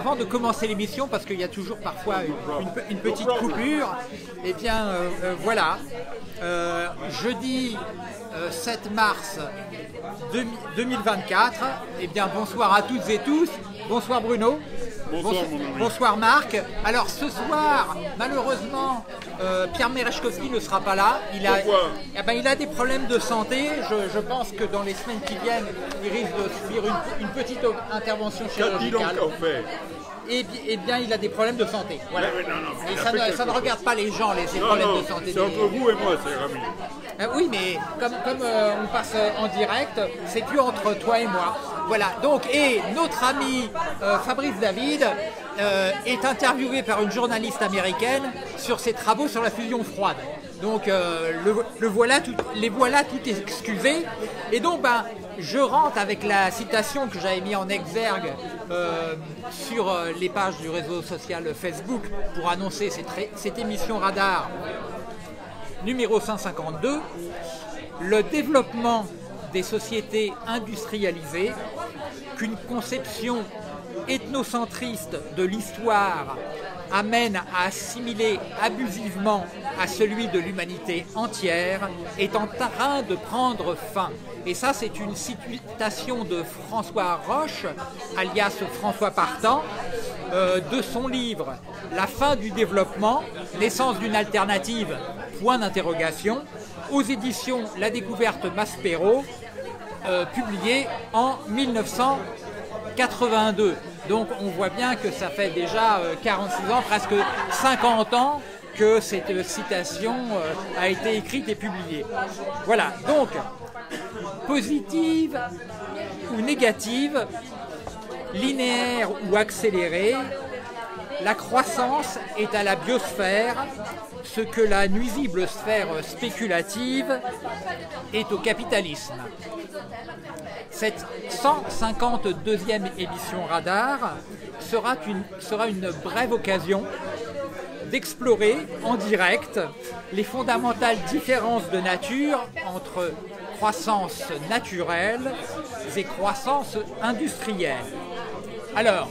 Avant de commencer l'émission, parce qu'il y a toujours parfois une petite coupure, eh bien voilà, jeudi 7 mars 2024, eh bien bonsoir à toutes et tous, bonsoir Bruno, bonsoir Marc. Alors ce soir, malheureusement, Pierre Mérejkowsky ne sera pas là, il a des problèmes de santé, je pense que dans les semaines qui viennent, il risque de subir une petite intervention chirurgicale. Eh bien, il a des problèmes de santé. Voilà. Non, ça ne regarde pas les gens, ces problèmes de santé. C'est entre vous et moi, c'est Rami. Oui, mais comme on passe en direct, c'est plus entre toi et moi. Voilà. Donc, et notre ami Fabrice David est interviewé par une journaliste américaine sur ses travaux sur la fusion froide. Donc, les voilà tout excusés. Et donc, ben, je rentre avec la citation que j'avais mis en exergue sur les pages du réseau social Facebook pour annoncer cette émission Radar numéro 152. Le développement des sociétés industrialisées, qu'une conception ethnocentriste de l'histoire amène à assimiler abusivement à celui de l'humanité entière, est en train de prendre fin. Et ça, c'est une citation de François Roche, alias François Partant, de son livre « La fin du développement, l'essence d'une alternative, point d'interrogation », aux éditions La Découverte Maspero, publié en 1982. Donc on voit bien que ça fait déjà 46 ans, presque 50 ans, que cette citation a été écrite et publiée. Voilà, donc, positive ou négative, linéaire ou accélérée, la croissance est à la biosphère, ce que la nuisible sphère spéculative est au capitalisme. Cette 152e émission Radar sera une brève occasion d'explorer en direct les fondamentales différences de nature entre croissance naturelle et croissance industrielle. Alors,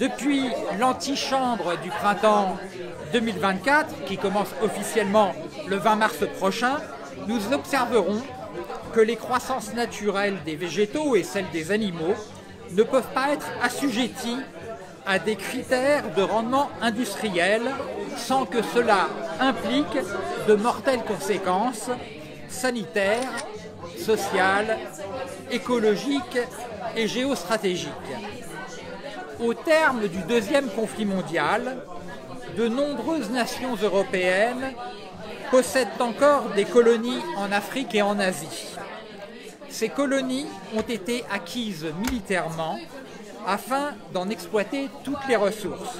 depuis l'antichambre du printemps 2024, qui commence officiellement le 20 mars prochain, nous observerons que les croissances naturelles des végétaux et celles des animaux ne peuvent pas être assujetties à des critères de rendement industriel sans que cela implique de mortelles conséquences sanitaires, sociales, écologiques et géostratégiques. Au terme du deuxième conflit mondial, de nombreuses nations européennes possèdent encore des colonies en Afrique et en Asie. Ces colonies ont été acquises militairement afin d'en exploiter toutes les ressources.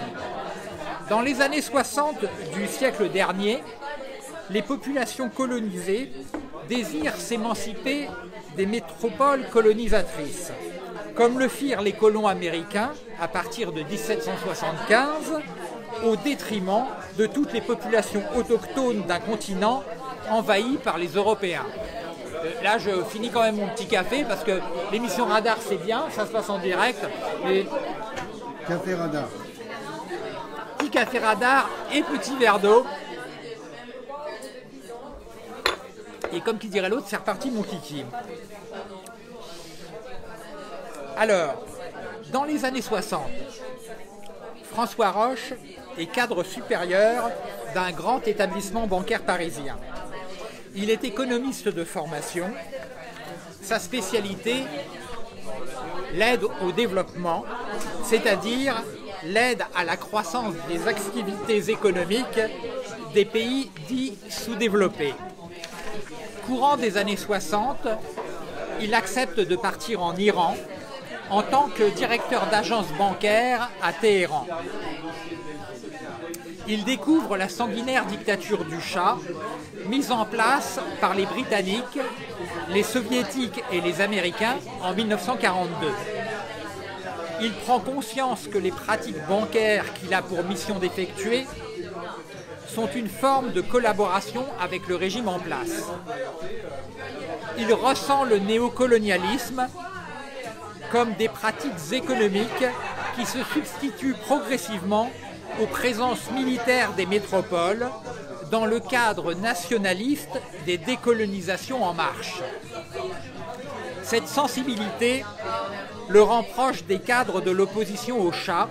Dans les années 60 du siècle dernier, les populations colonisées désirent s'émanciper des métropoles colonisatrices, comme le firent les colons américains à partir de 1775, au détriment de toutes les populations autochtones d'un continent envahi par les Européens. Là, je finis quand même mon petit café, parce que l'émission Radar, c'est bien, ça se passe en direct. Et... Café Radar. Petit café Radar et petit verre d'eau. Et comme qui dirait l'autre, c'est reparti mon kiki. Alors, dans les années 60, François Roche est cadre supérieur d'un grand établissement bancaire parisien. Il est économiste de formation. Sa spécialité, l'aide au développement, c'est-à-dire l'aide à la croissance des activités économiques des pays dits sous-développés. Courant des années 60, il accepte de partir en Iran en tant que directeur d'agence bancaire à Téhéran. Il découvre la sanguinaire dictature du Shah, mise en place par les Britanniques, les Soviétiques et les Américains en 1942. Il prend conscience que les pratiques bancaires qu'il a pour mission d'effectuer sont une forme de collaboration avec le régime en place. Il ressent le néocolonialisme comme des pratiques économiques qui se substitue progressivement aux présences militaires des métropoles dans le cadre nationaliste des décolonisations en marche. Cette sensibilité le rend proche des cadres de l'opposition au Shah,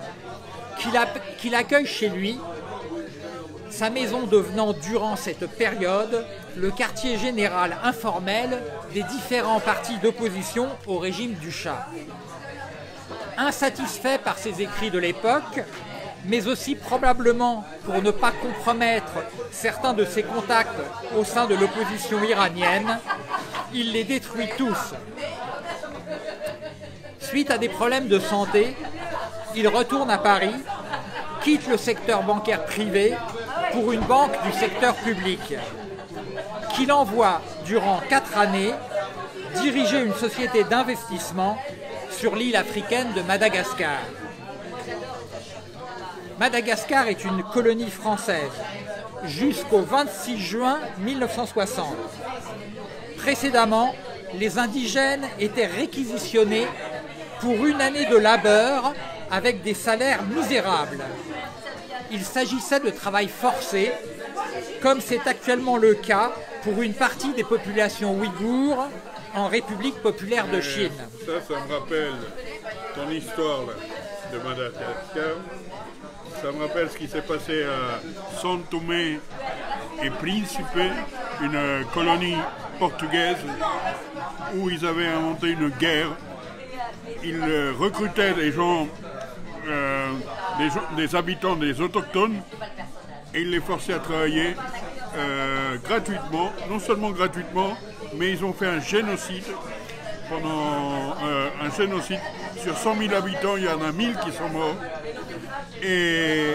qu'il accueille chez lui, sa maison devenant durant cette période le quartier général informel des différents partis d'opposition au régime du Shah. Insatisfait par ses écrits de l'époque, mais aussi probablement pour ne pas compromettre certains de ses contacts au sein de l'opposition iranienne, il les détruit tous. Suite à des problèmes de santé, il retourne à Paris, quitte le secteur bancaire privé pour une banque du secteur public, qu'il envoie durant 4 années diriger une société d'investissement sur l'île africaine de Madagascar. Madagascar est une colonie française jusqu'au 26 juin 1960. Précédemment, les indigènes étaient réquisitionnés pour une année de labeur avec des salaires misérables. Il s'agissait de travail forcé, comme c'est actuellement le cas pour une partie des populations ouïghours en République populaire de Chine. Ça me rappelle ton histoire là, de Madagascar. Ça me rappelle ce qui s'est passé à São Tomé et Principe, une colonie portugaise où ils avaient inventé une guerre. Ils recrutaient des gens, des habitants, des autochtones, et ils les forçaient à travailler gratuitement, non seulement gratuitement, mais ils ont fait un génocide. Pendant un génocide, sur 100 000 habitants, il y en a 1000 qui sont morts. Et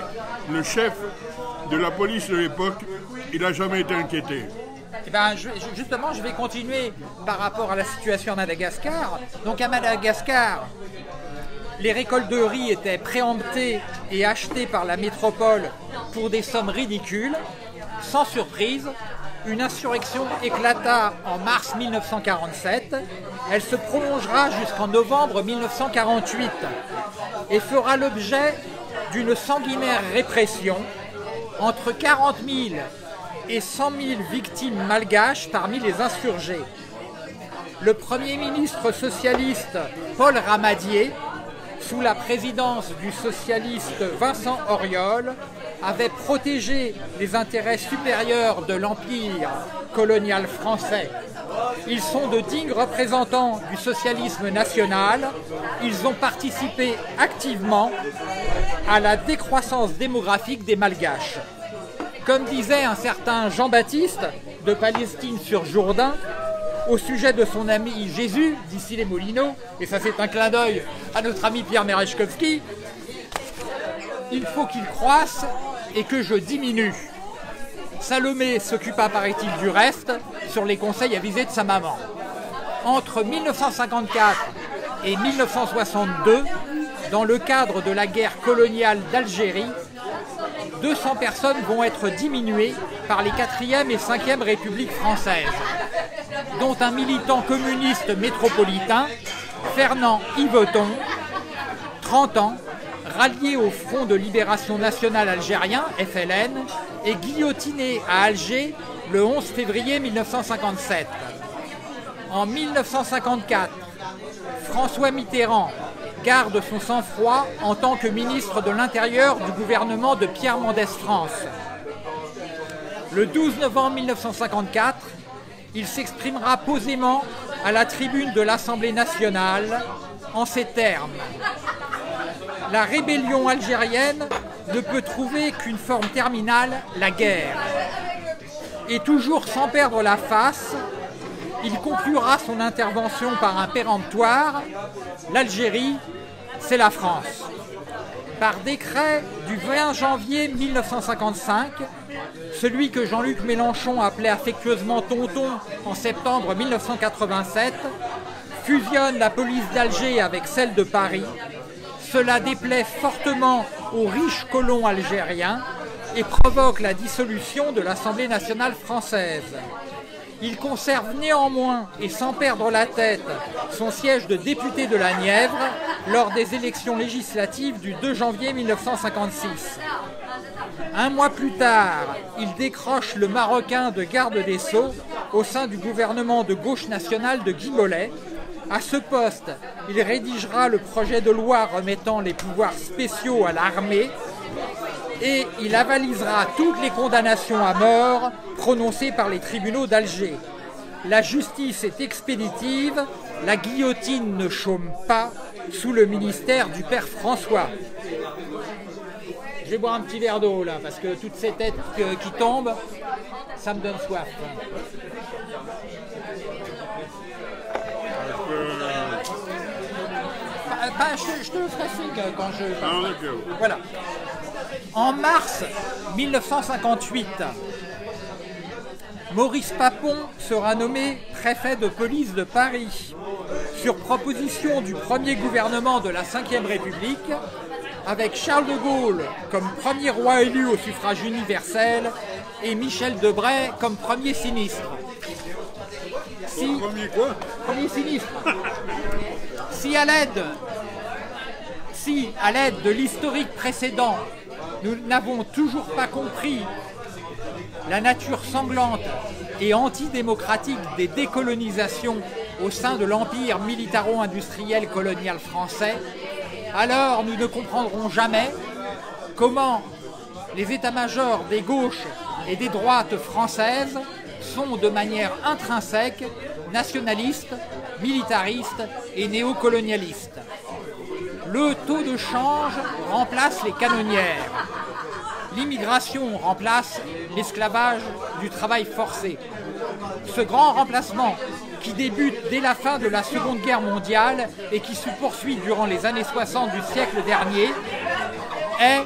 le chef de la police de l'époque, il n'a jamais été inquiété. Eh ben, justement, je vais continuer par rapport à la situation à Madagascar. Donc à Madagascar, les récoltes de riz étaient préemptées et achetées par la métropole pour des sommes ridicules. Sans surprise, une insurrection éclata en mars 1947. Elle se prolongera jusqu'en novembre 1948 et fera l'objet d'une sanguinaire répression, entre 40 000 et 100 000 victimes malgaches parmi les insurgés. Le Premier ministre socialiste Paul Ramadier, sous la présidence du socialiste Vincent Auriol, avait protégé les intérêts supérieurs de l'empire colonial français. Ils sont de dignes représentants du socialisme national. Ils ont participé activement à la décroissance démographique des Malgaches. Comme disait un certain Jean-Baptiste de Palestine sur Jourdain, au sujet de son ami Jésus, d'ici les Moulineaux, et ça c'est un clin d'œil à notre ami Pierre Mérejkowsky, il faut qu'il croisse et que je diminue. Salomé s'occupa, paraît-il, du reste, sur les conseils avisés de sa maman. Entre 1954 et 1962, dans le cadre de la guerre coloniale d'Algérie, 200 personnes vont être diminuées par les 4e et 5e républiques françaises, dont un militant communiste métropolitain, Fernand Iveton, 30 ans, rallié au Front de libération nationale algérien, FLN, et guillotiné à Alger le 11 février 1957. En 1954, François Mitterrand garde son sang-froid en tant que ministre de l'Intérieur du gouvernement de Pierre Mendès France. Le 12 novembre 1954, il s'exprimera posément à la tribune de l'Assemblée nationale en ces termes. La rébellion algérienne ne peut trouver qu'une forme terminale, la guerre. Et toujours sans perdre la face, il conclura son intervention par un péremptoire « L'Algérie, c'est la France ». Par décret du 20 janvier 1955, celui que Jean-Luc Mélenchon appelait affectueusement « Tonton » en septembre 1987, fusionne la police d'Alger avec celle de Paris. Cela déplaît fortement aux riches colons algériens et provoque la dissolution de l'Assemblée nationale française. Il conserve néanmoins, et sans perdre la tête, son siège de député de la Nièvre lors des élections législatives du 2 janvier 1956. Un mois plus tard, il décroche le maroquin de garde des Sceaux au sein du gouvernement de gauche nationale de Guy Mollet. À ce poste, il rédigera le projet de loi remettant les pouvoirs spéciaux à l'armée et il avalisera toutes les condamnations à mort prononcées par les tribunaux d'Alger. La justice est expéditive, la guillotine ne chôme pas sous le ministère du père François. Je vais boire un petit verre d'eau là, parce que toutes ces têtes qui tombent, ça me donne soif. Je te le ferai signe quand je... Voilà. En mars 1958, Maurice Papon sera nommé préfet de police de Paris sur proposition du premier gouvernement de la Ve République, avec Charles de Gaulle comme premier roi élu au suffrage universel et Michel Debray comme premier sinistre. Premier sinistre. Si, à l'aide de l'historique précédent, nous n'avons toujours pas compris la nature sanglante et antidémocratique des décolonisations au sein de l'empire militaro-industriel colonial français, alors nous ne comprendrons jamais comment les états-majors des gauches et des droites françaises sont de manière intrinsèque nationalistes, militaristes et néocolonialistes. Le taux de change remplace les canonnières. L'immigration remplace l'esclavage du travail forcé. Ce grand remplacement, qui débute dès la fin de la Seconde Guerre mondiale et qui se poursuit durant les années 60 du siècle dernier, est,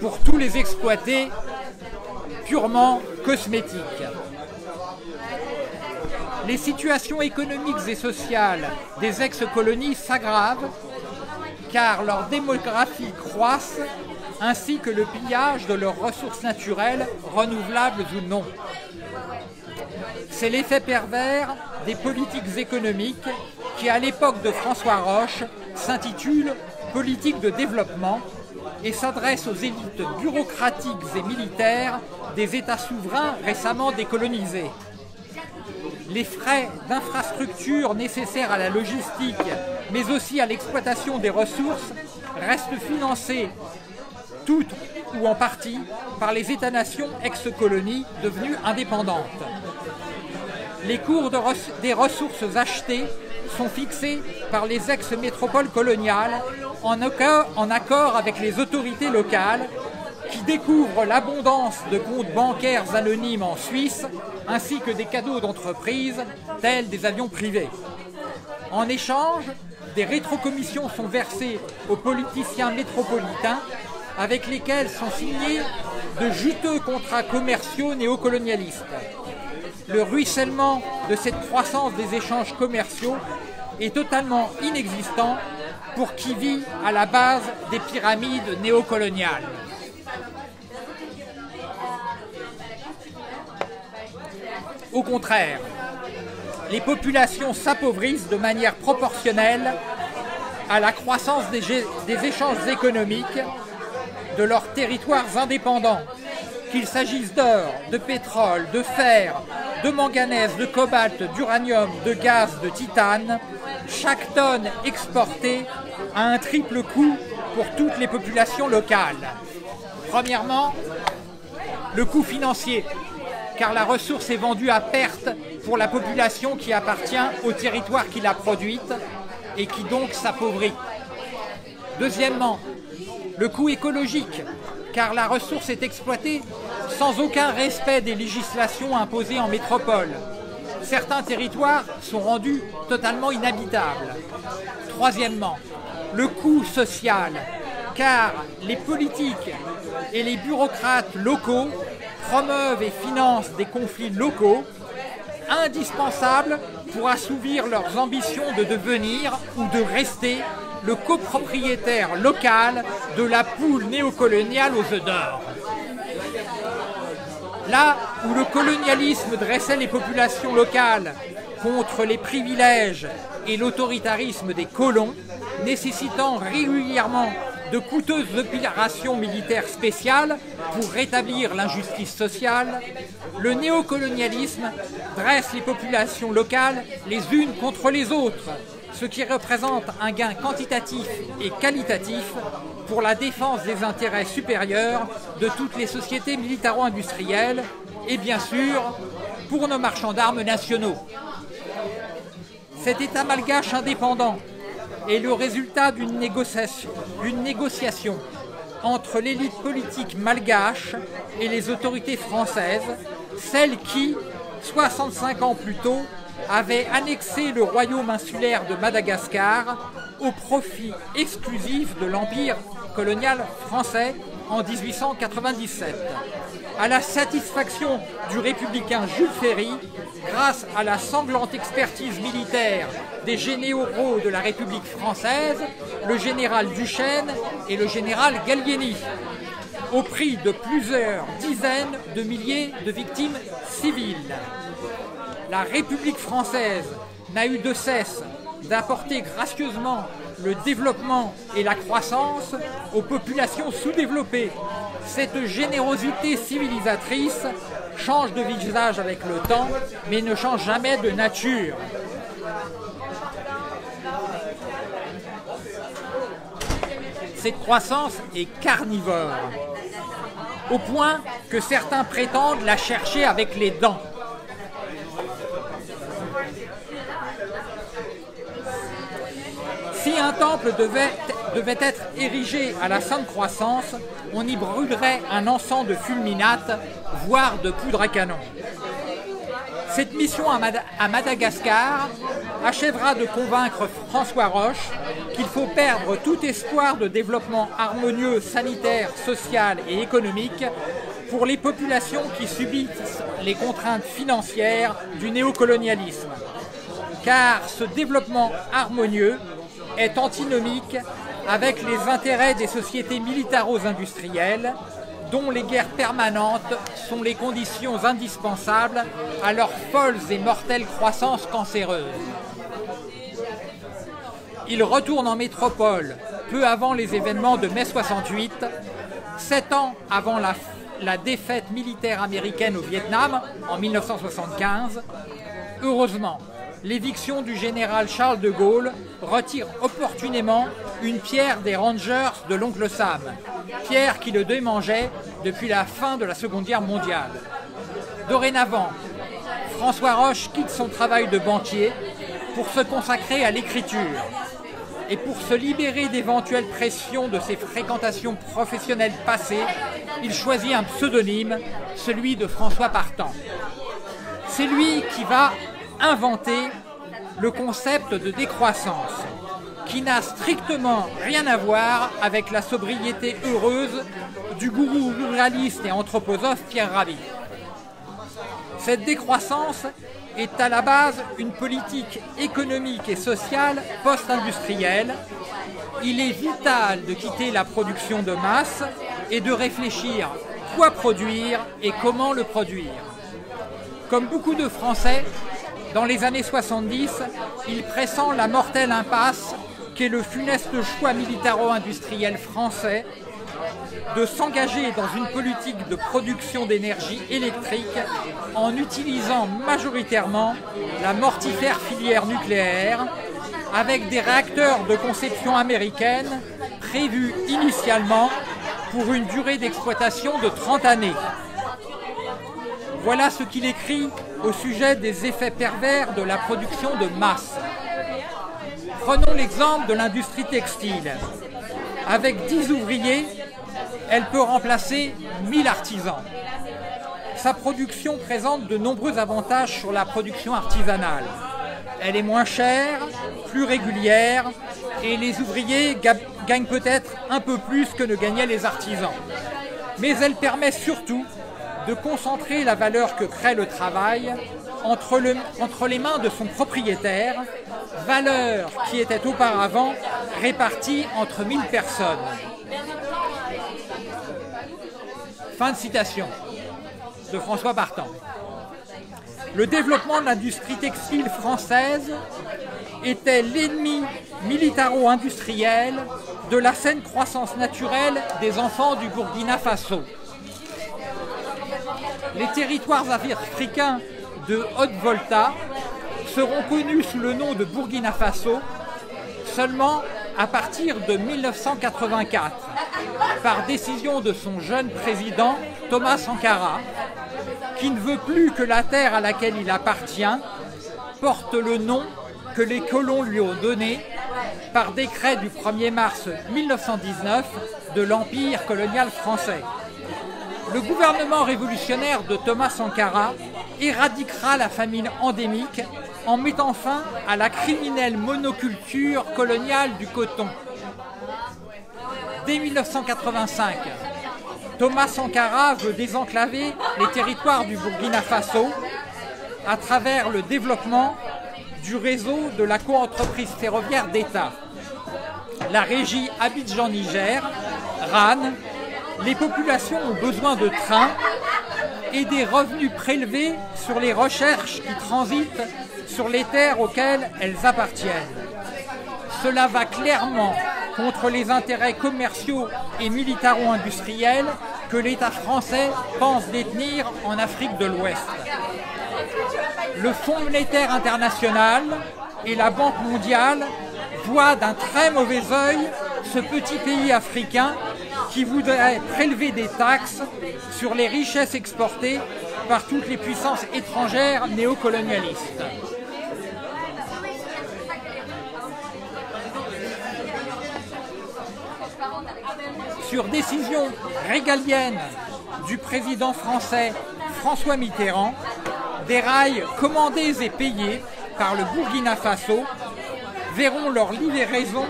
pour tous les exploités, purement cosmétique. Les situations économiques et sociales des ex-colonies s'aggravent car leur démographie croisse ainsi que le pillage de leurs ressources naturelles, renouvelables ou non. C'est l'effet pervers des politiques économiques qui, à l'époque de François Roche, s'intitule « politique de développement » et s'adresse aux élites bureaucratiques et militaires des États souverains récemment décolonisés. Les frais d'infrastructures nécessaires à la logistique, mais aussi à l'exploitation des ressources, restent financés, tout ou en partie, par les États-nations ex-colonies devenues indépendantes. Les cours des ressources achetées sont fixés par les ex-métropoles coloniales en accord avec les autorités locales qui découvrent l'abondance de comptes bancaires anonymes en Suisse ainsi que des cadeaux d'entreprises tels des avions privés. En échange, des rétrocommissions sont versées aux politiciens métropolitains avec lesquels sont signés de juteux contrats commerciaux néocolonialistes. Le ruissellement de cette croissance des échanges commerciaux est totalement inexistant pour qui vit à la base des pyramides néocoloniales. Au contraire, les populations s'appauvrissent de manière proportionnelle à la croissance des échanges économiques de leurs territoires indépendants, qu'il s'agisse d'or, de pétrole, de fer, de manganèse, de cobalt, d'uranium, de gaz, de titane. Chaque tonne exportée a un triple coût pour toutes les populations locales. Premièrement, le coût financier, car la ressource est vendue à perte pour la population qui appartient au territoire qui l'a produite et qui donc s'appauvrit. Deuxièmement, le coût écologique, car la ressource est exploitée sans aucun respect des législations imposées en métropole. Certains territoires sont rendus totalement inhabitables. Troisièmement, le coût social, car les politiques et les bureaucrates locaux promeuvent et financent des conflits locaux indispensables pour assouvir leurs ambitions de devenir ou de rester le copropriétaire local de la poule néocoloniale aux œufs d'or. Là où le colonialisme dressait les populations locales contre les privilèges et l'autoritarisme des colons, nécessitant régulièrement de coûteuses opérations militaires spéciales pour rétablir l'injustice sociale, le néocolonialisme dresse les populations locales les unes contre les autres, ce qui représente un gain quantitatif et qualitatif pour la défense des intérêts supérieurs de toutes les sociétés militaro-industrielles et bien sûr pour nos marchands d'armes nationaux. Cet État malgache indépendant est le résultat d'une négociation entre l'élite politique malgache et les autorités françaises, celles qui, 65 ans plus tôt, avaient annexé le royaume insulaire de Madagascar au profit exclusif de l'empire colonial français en 1897. À la satisfaction du républicain Jules Ferry, grâce à la sanglante expertise militaire des généraux de la République française, le général Duchesne et le général Gallieni, au prix de plusieurs dizaines de milliers de victimes civiles. La République française n'a eu de cesse d'apporter gracieusement le développement et la croissance aux populations sous-développées. Cette générosité civilisatrice change de visage avec le temps, mais ne change jamais de nature. Cette croissance est carnivore, au point que certains prétendent la chercher avec les dents. Si un temple devait être érigé à la Sainte Croissance, on y brûlerait un encens de fulminate, voire de poudre à canon. Cette mission à Madagascar achèvera de convaincre François Roche qu'il faut perdre tout espoir de développement harmonieux, sanitaire, social et économique pour les populations qui subissent les contraintes financières du néocolonialisme. Car ce développement harmonieux est antinomique avec les intérêts des sociétés militaro-industrielles, dont les guerres permanentes sont les conditions indispensables à leur folle et mortelle croissance cancéreuse. Il retourne en métropole peu avant les événements de mai 68, 7 ans avant la défaite militaire américaine au Vietnam en 1975. Heureusement, l'éviction du général Charles de Gaulle retire opportunément une pierre des Rangers de l'oncle Sam, pierre qui le démangeait depuis la fin de la Seconde Guerre mondiale. Dorénavant, François Roche quitte son travail de banquier pour se consacrer à l'écriture et pour se libérer d'éventuelles pressions de ses fréquentations professionnelles passées, il choisit un pseudonyme, celui de François Partant. C'est lui qui va inventer le concept de décroissance, qui n'a strictement rien à voir avec la sobriété heureuse du gourou ruraliste et anthroposophe Pierre Rabhi. Cette décroissance est à la base une politique économique et sociale post-industrielle. Il est vital de quitter la production de masse et de réfléchir quoi produire et comment le produire. Comme beaucoup de Français, dans les années 70, il pressent la mortelle impasse qu'est le funeste choix militaro-industriel français de s'engager dans une politique de production d'énergie électrique en utilisant majoritairement la mortifère filière nucléaire avec des réacteurs de conception américaine prévus initialement pour une durée d'exploitation de 30 années. Voilà ce qu'il écrit au sujet des effets pervers de la production de masse. Prenons l'exemple de l'industrie textile. Avec 10 ouvriers, elle peut remplacer 1000 artisans. Sa production présente de nombreux avantages sur la production artisanale. Elle est moins chère, plus régulière, et les ouvriers gagnent peut-être un peu plus que ne gagnaient les artisans. Mais elle permet surtout de concentrer la valeur que crée le travail entre les mains de son propriétaire, valeur qui était auparavant répartie entre 1000 personnes. Fin de citation de François Partant. Le développement de l'industrie textile française était l'ennemi militaro-industriel de la saine croissance naturelle des enfants du Burkina Faso. Les territoires africains de Haute-Volta seront connus sous le nom de Burkina Faso seulement à partir de 1984, par décision de son jeune président Thomas Sankara, qui ne veut plus que la terre à laquelle il appartient porte le nom que les colons lui ont donné par décret du 1er mars 1919 de l'Empire colonial français. Le gouvernement révolutionnaire de Thomas Sankara éradiquera la famine endémique en mettant fin à la criminelle monoculture coloniale du coton. Dès 1985, Thomas Sankara veut désenclaver les territoires du Burkina Faso à travers le développement du réseau de la coentreprise ferroviaire d'État, la régie Abidjan-Niger, RAN. Les populations ont besoin de trains et des revenus prélevés sur les recherches qui transitent sur les terres auxquelles elles appartiennent. Cela va clairement contre les intérêts commerciaux et militaro-industriels que l'État français pense détenir en Afrique de l'Ouest. Le Fonds monétaire international et la Banque mondiale voient d'un très mauvais œil ce petit pays africain qui voudrait prélever des taxes sur les richesses exportées par toutes les puissances étrangères néocolonialistes. Sur décision régalienne du président français François Mitterrand, des rails commandés et payés par le Burkina Faso verront leur livraison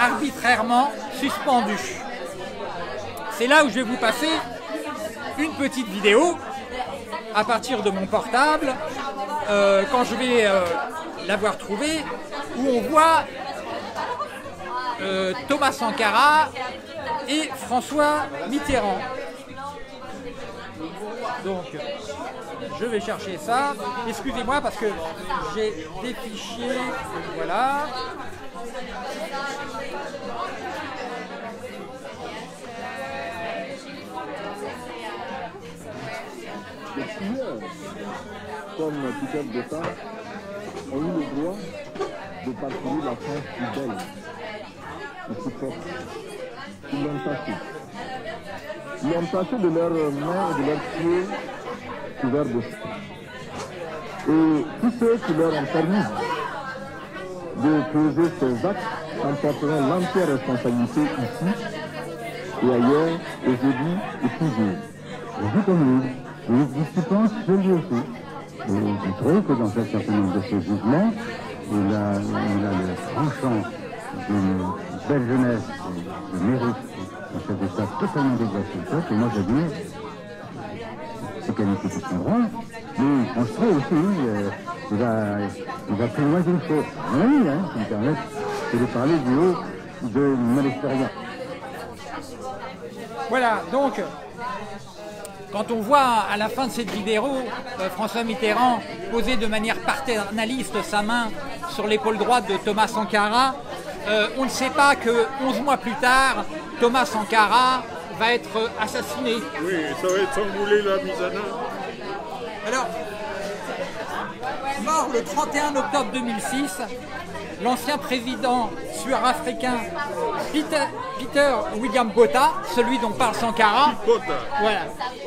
arbitrairement suspendue. C'est là où je vais vous passer une petite vidéo à partir de mon portable, quand je vais l'avoir trouvée, où on voit Thomas Sankara et François Mitterrand. Donc, je vais chercher ça. Excusez-moi parce que j'ai des fichiers. Voilà. Les couleurs, comme Peter Botha, ont eu le droit de parcourir la France plus belle, la plus forte. Ils l'ont passé. Ils l'ont passé de leurs mains et de leurs pieds couverts de sang. Et tous ceux qui leur ont permis de poser ces actes en portant l'entière responsabilité ici et ailleurs, aujourd'hui et toujours. Vous comme nous. Nous discutons ce lieu aussi. Et je trouve que dans un certain nombre de ces mouvements, il a le tranchant d'une belle jeunesse, de mérite, un chef d'État totalement déplacé. Et moi, j'admire ces qualités qui sont grandes, mais on se trouve aussi, il va plus loin qu'il faut. Oui, hein, si me permettre, c'est de parler du haut de mon expérience. Voilà, donc. Quand on voit à la fin de cette vidéo François Mitterrand poser de manière paternaliste sa main sur l'épaule droite de Thomas Sankara, on ne sait pas que 11 mois plus tard, Thomas Sankara va être assassiné. Oui, ça va être enroulé la Misana. Alors, mort le 31 octobre 2006, l'ancien président sud-africain Peter William Botha, celui dont parle Sankara, voilà,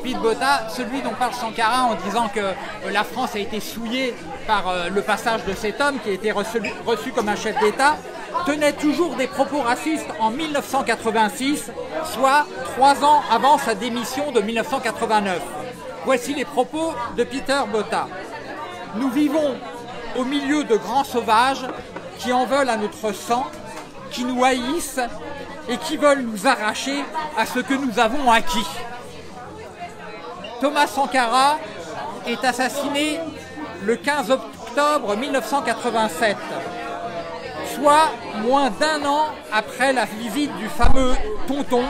Pete Botha, celui dont parle Sankara en disant que la France a été souillée par le passage de cet homme qui a été reçu comme un chef d'État, tenait toujours des propos racistes en 1986, soit 3 ans avant sa démission de 1989. Voici les propos de Peter Botha. « Nous vivons au milieu de grands sauvages qui en veulent à notre sang, qui nous haïssent et qui veulent nous arracher à ce que nous avons acquis. » Thomas Sankara est assassiné le 15 octobre 1987, soit moins d'1 an après la visite du fameux tonton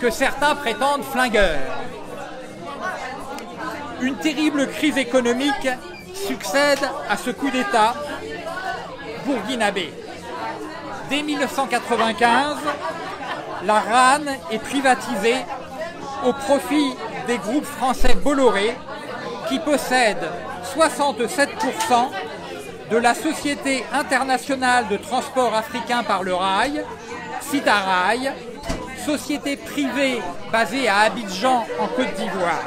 que certains prétendent flingueur. Une terrible crise économique succède à ce coup d'État burkinabé. Dès 1995, la RAN est privatisée au profit des groupes français Bolloré qui possèdent 67% de la Société internationale de transport africain par le rail, Citarail, société privée basée à Abidjan en Côte d'Ivoire,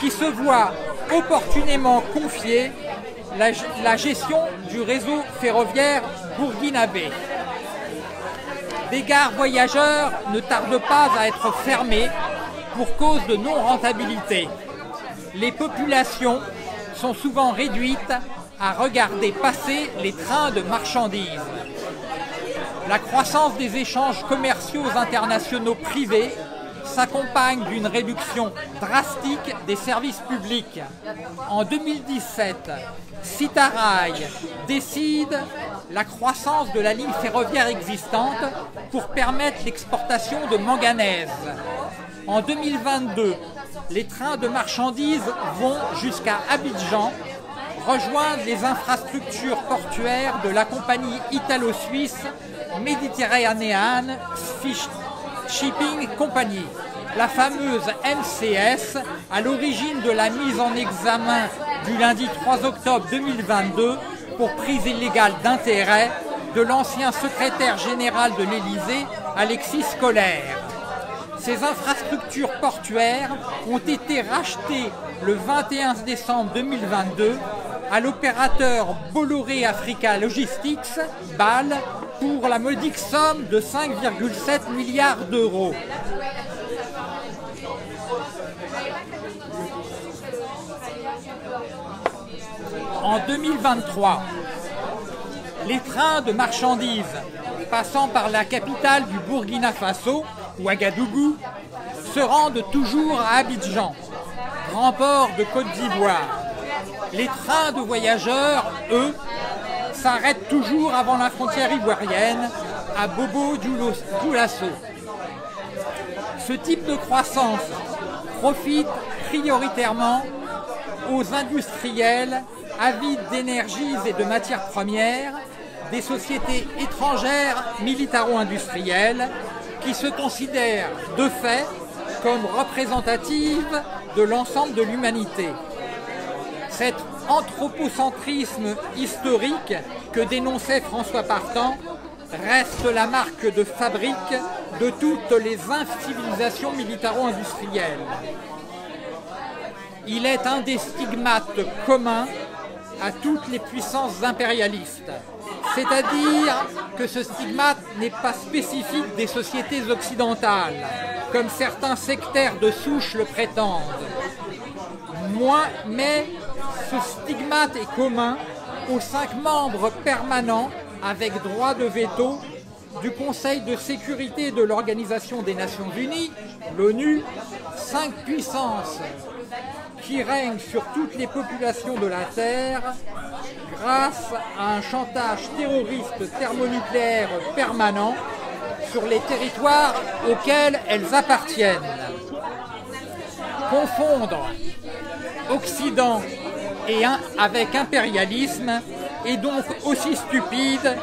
qui se voit opportunément confier la gestion du réseau ferroviaire burkinabé. Des gares voyageurs ne tardent pas à être fermées pour cause de non-rentabilité. Les populations sont souvent réduites à regarder passer les trains de marchandises. La croissance des échanges commerciaux internationaux privés s'accompagne d'une réduction drastique des services publics. En 2017, Sitarail décide la croissance de la ligne ferroviaire existante pour permettre l'exportation de manganèse. En 2022, les trains de marchandises vont jusqu'à Abidjan, rejoindre les infrastructures portuaires de la compagnie italo-suisse Mediterranean Fish Shipping Company, la fameuse MCS, à l'origine de la mise en examen du lundi 3 octobre 2022 pour prise illégale d'intérêt de l'ancien secrétaire général de l'Élysée, Alexis Coller. Ces infrastructures portuaires ont été rachetées le 21 décembre 2022 à l'opérateur Bolloré Africa Logistics, BAL, pour la modique somme de 5,7 milliards d'euros. En 2023, les trains de marchandises passant par la capitale du Burkina Faso, Ouagadougou, se rendent toujours à Abidjan, grand port de Côte d'Ivoire. Les trains de voyageurs, eux, s'arrêtent toujours avant la frontière ivoirienne, à Bobo-Dioulasso. Ce type de croissance profite prioritairement aux industriels avides d'énergies et de matières premières, des sociétés étrangères militaro-industrielles, qui se considèrent de fait comme représentatives de l'ensemble de l'humanité. Cet anthropocentrisme historique que dénonçait François Partant reste la marque de fabrique de toutes les incivilisations militaro-industrielles. Il est un des stigmates communs à toutes les puissances impérialistes. C'est-à-dire que ce stigmate n'est pas spécifique des sociétés occidentales, comme certains sectaires de souche le prétendent. Mais ce stigmate est commun aux 5 membres permanents avec droit de veto du Conseil de sécurité de l'Organisation des Nations Unies, l'ONU, 5 puissances qui règnent sur toutes les populations de la Terre grâce à un chantage terroriste thermonucléaire permanent sur les territoires auxquels elles appartiennent. Confondre Occident avec impérialisme est donc aussi stupide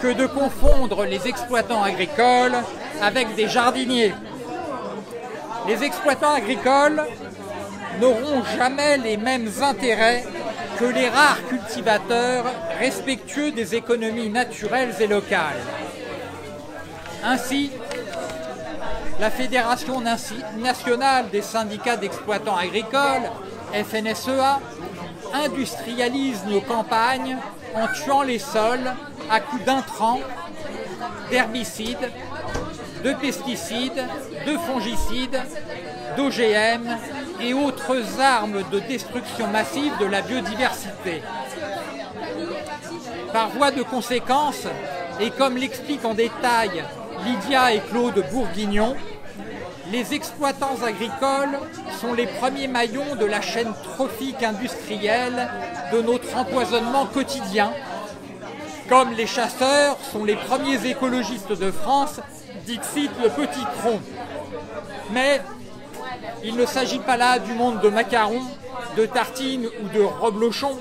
que de confondre les exploitants agricoles avec des jardiniers. Les exploitants agricoles n'auront jamais les mêmes intérêts que les rares cultivateurs respectueux des économies naturelles et locales. Ainsi, la Fédération nationale des syndicats d'exploitants agricoles, FNSEA, industrialise nos campagnes en tuant les sols à coups d'intrants, d'herbicides, de pesticides, de fongicides, d'OGM et autres armes de destruction massive de la biodiversité. Par voie de conséquence, et comme l'expliquent en détail Lydia et Claude Bourguignon, les exploitants agricoles sont les premiers maillons de la chaîne trophique industrielle de notre empoisonnement quotidien, comme les chasseurs sont les premiers écologistes de France, dixit le petit Cron. Mais il ne s'agit pas là du monde de macarons, de tartines ou de reblochons,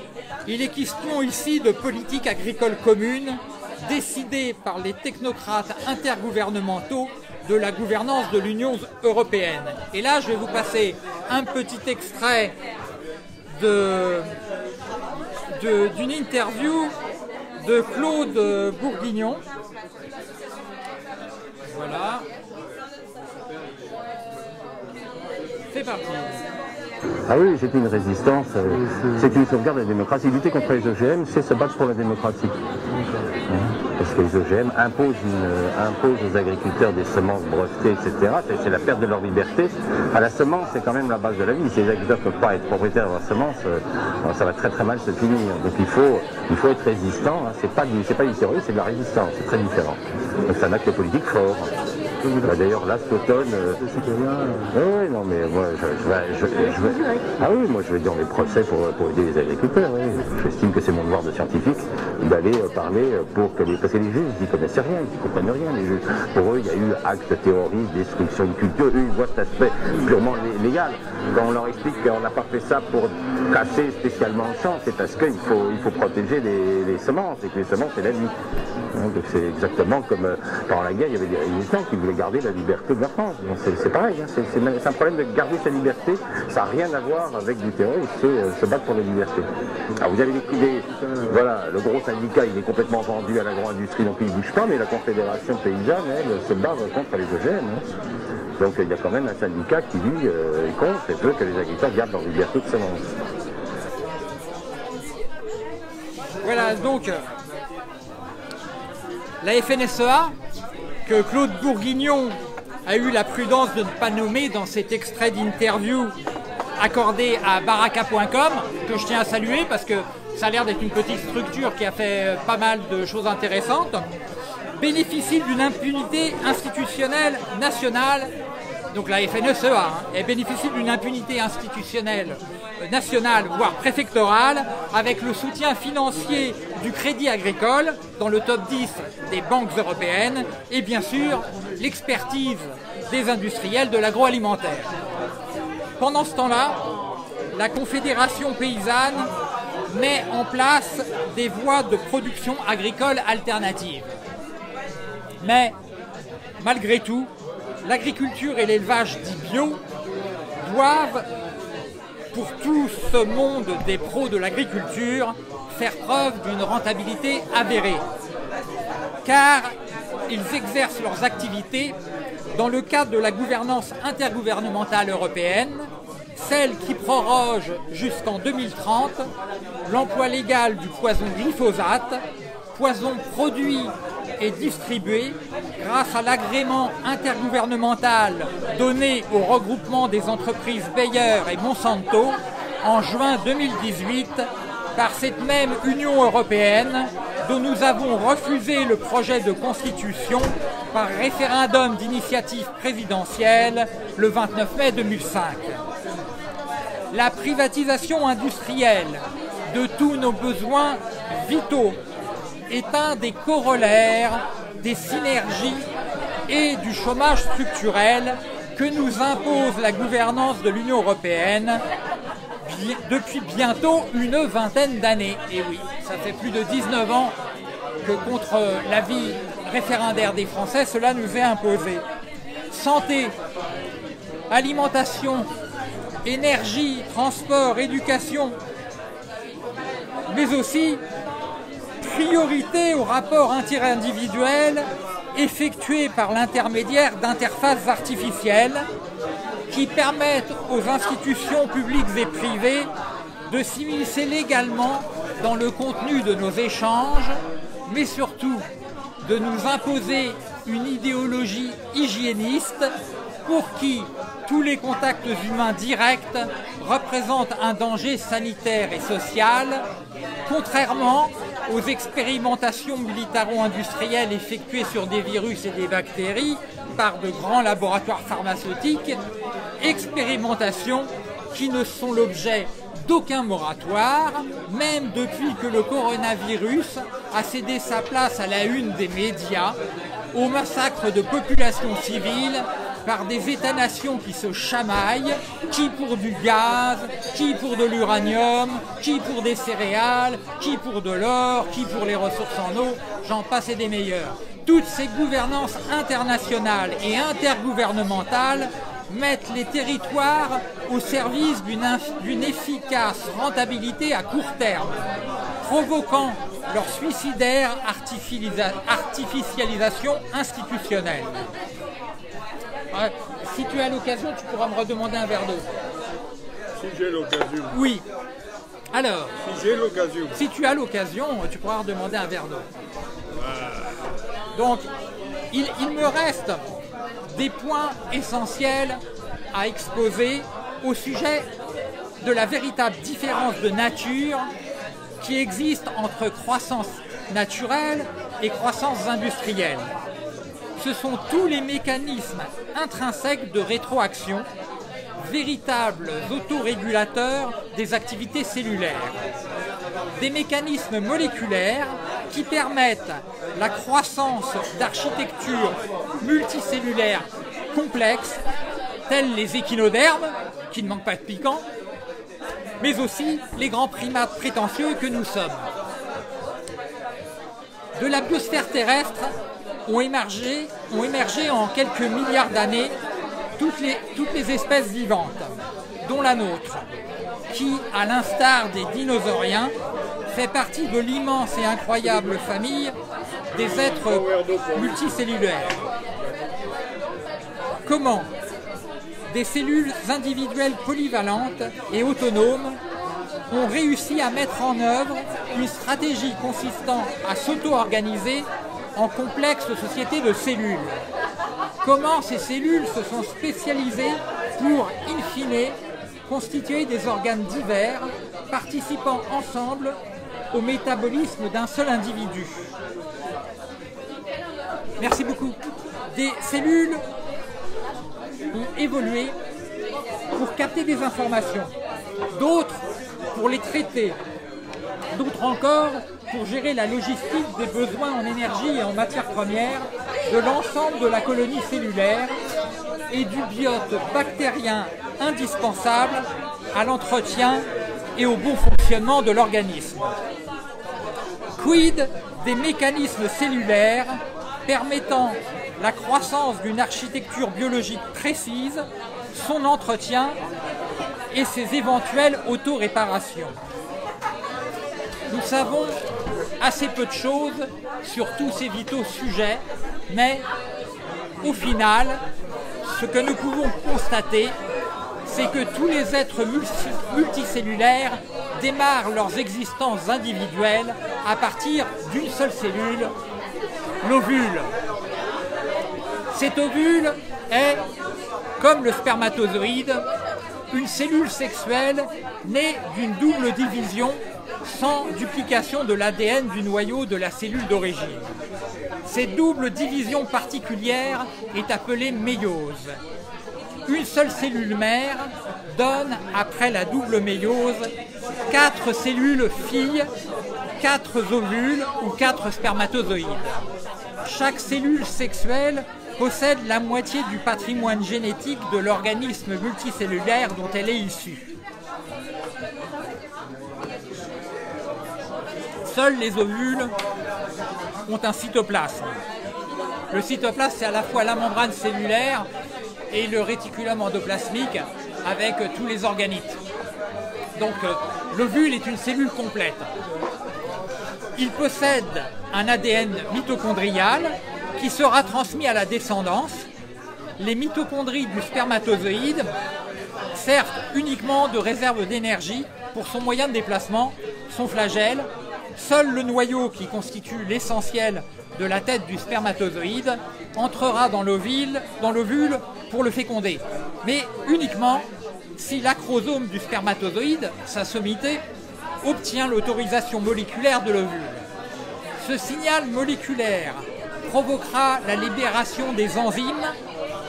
Il est question ici de politique agricole commune décidée par les technocrates intergouvernementaux de la gouvernance de l'Union européenne. Et là, je vais vous passer un petit extrait d'une interview de Claude Bourguignon. Voilà. C'est parti. Ah oui, c'est une résistance, c'est une sauvegarde de la démocratie. Lutter contre les OGM, c'est se battre pour la démocratie. Parce que les OGM imposent aux agriculteurs des semences brevetées, etc. C'est la perte de leur liberté. À la semence, c'est quand même la base de la vie. Si les agriculteurs ne peuvent pas être propriétaires de leur semence, ça va très très mal se finir. Donc il faut être résistant. C'est pas du terrorisme, c'est de la résistance. C'est très différent. Donc c'est un acte politique fort. Bah, d'ailleurs, là, cet automne... Oui, non, mais moi, je vais dans les procès pour aider les agriculteurs. Oui. J'estime que c'est mon devoir de scientifique d'aller parler pour que les... Parce que les juges, ils connaissent rien, ils ne comprennent rien, les juges. Pour eux, il y a eu acte terroriste, destruction de culture. Eux, ils voient cet aspect purement légal. Quand on leur explique qu'on n'a pas fait ça pour casser spécialement le champ, c'est parce qu'il faut protéger les semences, et que les semences, c'est la vie. Donc c'est exactement comme pendant la guerre, il y avait des résistants qui voulaient garder la liberté de la France. C'est pareil, hein, c'est un problème de garder sa liberté, ça n'a rien à voir avec du terrorisme, c'est se battre pour la liberté. Alors vous avez voilà, le gros syndicat, il est complètement vendu à l'agro-industrie, donc il ne bouge pas, mais la Confédération paysanne, elle, se bat contre les OGM. Hein. Donc il y a quand même un syndicat qui, lui, compte et veut que les agriculteurs gardent leur liberté de semence. Voilà, donc... La FNSEA, que Claude Bourguignon a eu la prudence de ne pas nommer dans cet extrait d'interview accordé à Baraka.com, que je tiens à saluer parce que ça a l'air d'être une petite structure qui a fait pas mal de choses intéressantes, bénéficie d'une impunité institutionnelle nationale. Donc la FNSEA, elle bénéficie d'une impunité institutionnelle nationale, voire préfectorale, avec le soutien financier du crédit agricole, dans le top 10 des banques européennes, et bien sûr, l'expertise des industriels de l'agroalimentaire. Pendant ce temps-là, la Confédération paysanne met en place des voies de production agricole alternatives. Mais, malgré tout, l'agriculture et l'élevage dit bio doivent, pour tout ce monde des pros de l'agriculture, faire preuve d'une rentabilité avérée. Car ils exercent leurs activités dans le cadre de la gouvernance intergouvernementale européenne, celle qui proroge jusqu'en 2030 l'emploi légal du poison glyphosate, poison produit et distribué grâce à l'agrément intergouvernemental donné au regroupement des entreprises Bayer et Monsanto en juin 2018 par cette même Union européenne dont nous avons refusé le projet de constitution par référendum d'initiative présidentielle le 29 mai 2005. La privatisation industrielle de tous nos besoins vitaux est un des corollaires des synergies et du chômage structurel que nous impose la gouvernance de l'Union européenne depuis bientôt une vingtaine d'années. Et oui, ça fait plus de 19 ans que contre l'avis référendaire des Français, cela nous est imposé. Santé, alimentation, énergie, transport, éducation, mais aussi priorité aux rapports interindividuels effectués par l'intermédiaire d'interfaces artificielles qui permettent aux institutions publiques et privées de s'immiscer légalement dans le contenu de nos échanges, mais surtout de nous imposer une idéologie hygiéniste pour qui tous les contacts humains directs représentent un danger sanitaire et social, contrairement aux expérimentations militaro-industrielles effectuées sur des virus et des bactéries par de grands laboratoires pharmaceutiques, expérimentations qui ne sont l'objet d'aucun moratoire, même depuis que le coronavirus a cédé sa place à la une des médias, au massacre de populations civiles par des États-nations qui se chamaillent, qui pour du gaz, qui pour de l'uranium, qui pour des céréales, qui pour de l'or, qui pour les ressources en eau, j'en passe et des meilleurs. Toutes ces gouvernances internationales et intergouvernementales mettent les territoires au service d'une efficace rentabilité à court terme, provoquant leur suicidaire artificialisation institutionnelle. Ouais, si tu as l'occasion, tu pourras me redemander un verre d'eau. Si j'ai l'occasion. Oui. Alors, si j'ai l'occasion. Si tu as l'occasion, tu pourras redemander un verre d'eau. Donc, il me reste des points essentiels à exposer au sujet de la véritable différence de nature qui existe entre croissance naturelle et croissance industrielle. Ce sont tous les mécanismes intrinsèques de rétroaction, véritables autorégulateurs des activités cellulaires. Des mécanismes moléculaires qui permettent la croissance d'architectures multicellulaires complexes, telles les échinodermes, qui ne manquent pas de piquant, mais aussi les grands primates prétentieux que nous sommes. De la biosphère terrestre ont émergé en quelques milliards d'années toutes les espèces vivantes, dont la nôtre, qui, à l'instar des dinosauriens, fait partie de l'immense et incroyable famille des êtres multicellulaires. Comment ? Des cellules individuelles polyvalentes et autonomes ont réussi à mettre en œuvre une stratégie consistant à s'auto-organiser en complexe société de cellules. Comment ces cellules se sont spécialisées pour, in fine, constituer des organes divers participant ensemble au métabolisme d'un seul individu. Merci beaucoup. Des cellules ont évolué pour capter des informations, d'autres pour les traiter, d'autres encore pour gérer la logistique des besoins en énergie et en matières premières de l'ensemble de la colonie cellulaire et du biote bactérien indispensable à l'entretien et au bon fonctionnement de l'organisme. Quid des mécanismes cellulaires permettant la croissance d'une architecture biologique précise, son entretien et ses éventuelles autoréparations. Nous savons assez peu de choses sur tous ces vitaux sujets, mais au final, ce que nous pouvons constater, c'est que tous les êtres multicellulaires démarrent leurs existences individuelles à partir d'une seule cellule, l'ovule. Cet ovule est, comme le spermatozoïde, une cellule sexuelle née d'une double division sans duplication de l'ADN du noyau de la cellule d'origine. Cette double division particulière est appelée méiose. Une seule cellule mère donne, après la double méiose, 4 cellules filles, 4 ovules ou 4 spermatozoïdes. Chaque cellule sexuelle possède la moitié du patrimoine génétique de l'organisme multicellulaire dont elle est issue. Seuls les ovules ont un cytoplasme. Le cytoplasme, c'est à la fois la membrane cellulaire et le réticulum endoplasmique avec tous les organites. Donc l'ovule est une cellule complète. Il possède un ADN mitochondrial qui sera transmis à la descendance. Les mitochondries du spermatozoïde servent uniquement de réserve d'énergie pour son moyen de déplacement, son flagelle. Seul le noyau qui constitue l'essentiel de la tête du spermatozoïde entrera dans l'ovule pour le féconder. Mais uniquement si l'acrosome du spermatozoïde, sa sommité, obtient l'autorisation moléculaire de l'ovule. Ce signal moléculaire provoquera la libération des enzymes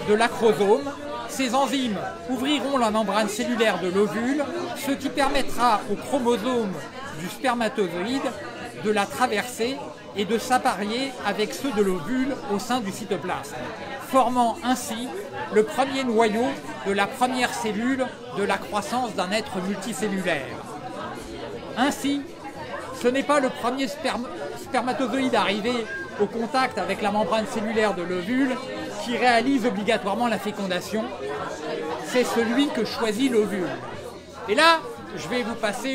de l'acrosome. Ces enzymes ouvriront la membrane cellulaire de l'ovule, ce qui permettra au chromosome du spermatozoïde de la traversée et de s'apparier avec ceux de l'ovule au sein du cytoplasme, formant ainsi le premier noyau de la première cellule de la croissance d'un être multicellulaire. Ainsi, ce n'est pas le premier spermatozoïde arrivé au contact avec la membrane cellulaire de l'ovule qui réalise obligatoirement la fécondation, c'est celui que choisit l'ovule. Et là, je vais vous passer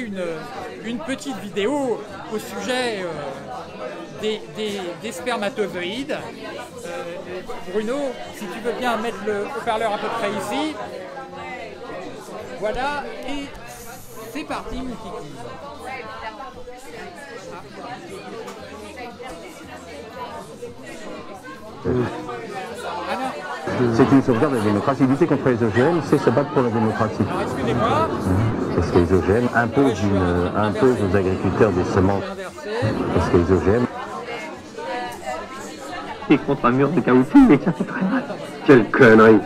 une petite vidéo au sujet des spermatozoïdes. Bruno, si tu veux bien mettre le haut-parleur à peu près ici. Voilà, et c'est parti, mon kiki. C'est une sauvegarde de la démocratie. Lutter contre les OGM, c'est se battre pour la démocratie. Alors, excusez-moi. Parce que les OGM imposent aux agriculteurs des semences. Parce que les OGM. Et contre un mur de caoutchouc, mais tiens, c'est très mal. Quelle connerie.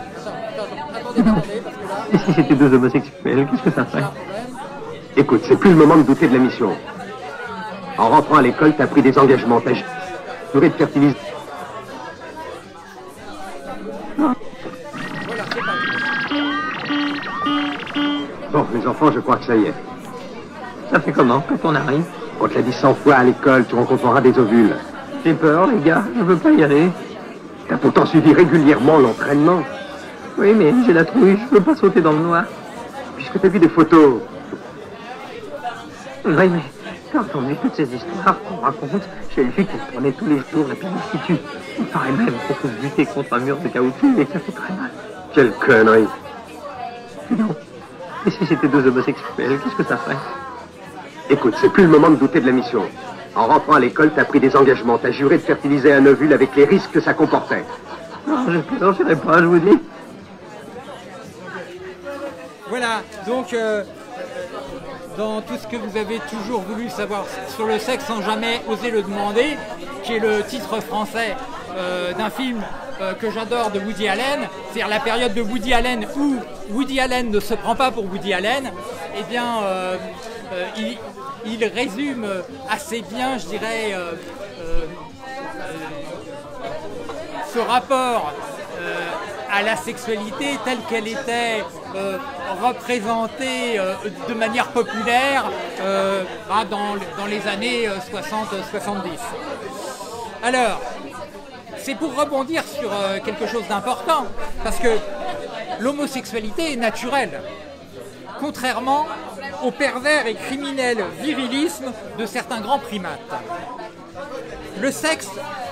Et si c'était deux homosexuels, qu'est-ce que ça ferait? Écoute, c'est plus le moment de douter de la mission. En rentrant à l'école, t'as pris des engagements. T'as juré de fertiliser. Bon, mes enfants, je crois que ça y est. Ça fait comment quand on arrive? On te l'a dit 100 fois à l'école, tu rencontreras des ovules. J'ai peur, les gars, je veux pas y aller. T'as pourtant suivi régulièrement l'entraînement. Oui, mais j'ai la trouille, je peux pas sauter dans le noir. Puisque t'as vu des photos. Oui, mais quand on est toutes ces histoires qu'on raconte, j'ai vu qu'elle prenait tous les jours la pilule. Il paraît même qu'on peut buter contre un mur de caoutchouc, mais ça fait très mal. Quelle connerie. Non. Et si c'était deux homosexuels, qu'est-ce que ça ferait? Écoute, c'est plus le moment de douter de la mission. En rentrant à l'école, t'as pris des engagements, t'as juré de fertiliser un ovule avec les risques que ça comportait. Non, je plaisanterai pas, je vous dis. Voilà, donc dans tout ce que vous avez toujours voulu savoir sur le sexe sans jamais oser le demander, qui est le titre français d'un film que j'adore de Woody Allen, c'est-à-dire la période de Woody Allen où Woody Allen ne se prend pas pour Woody Allen, eh bien, il résume assez bien, je dirais, ce rapport à la sexualité telle qu'elle était représentée de manière populaire dans les années 60-70. Alors, c'est pour rebondir sur quelque chose d'important, parce que l'homosexualité est naturelle, contrairement au pervers et criminel virilisme de certains grands primates. Le sexe